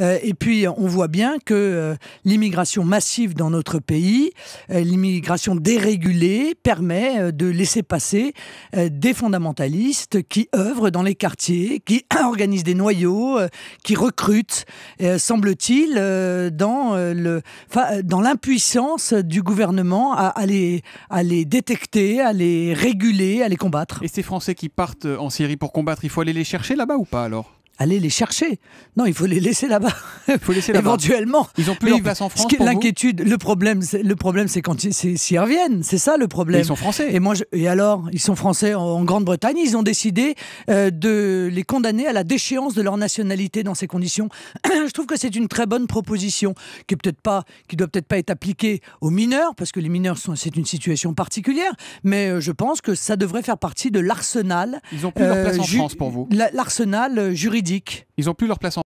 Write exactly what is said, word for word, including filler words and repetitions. Euh, et puis, on voit bien que euh, l'immigration massive dans notre pays, euh, l'immigration dérégulée, permet euh, de laisser passer euh, des fondamentalistes qui œuvrent dans les quartiers, qui organisent des noyaux, euh, qui recrutent, euh, semble-t-il, euh, dans euh, le, dans l'impuissance du gouvernement à, à, les, à les détecter, à les réguler, à les combattre. Et ces Français qui partent en Syrie pour combattre, il faut aller les chercher là-bas ou pas alors ? Allez les chercher. Non, il faut les laisser là-bas. Il faut laisser là-bas. Éventuellement. Ils ont plus leur place en France. L'inquiétude, le problème, le problème, c'est quand s'ils reviennent. C'est ça le problème. Mais ils sont français. Et moi, je, et alors, ils sont français en, en Grande-Bretagne. Ils ont décidé euh, de les condamner à la déchéance de leur nationalité dans ces conditions. Je trouve que c'est une très bonne proposition qui est peut-être pas, qui doit peut-être pas être appliquée aux mineurs parce que les mineurs sont, c'est une situation particulière. Mais je pense que ça devrait faire partie de l'arsenal. Ils ont plus leur place euh, en France pour vous. L'arsenal juridique. Ils n'ont plus leur place en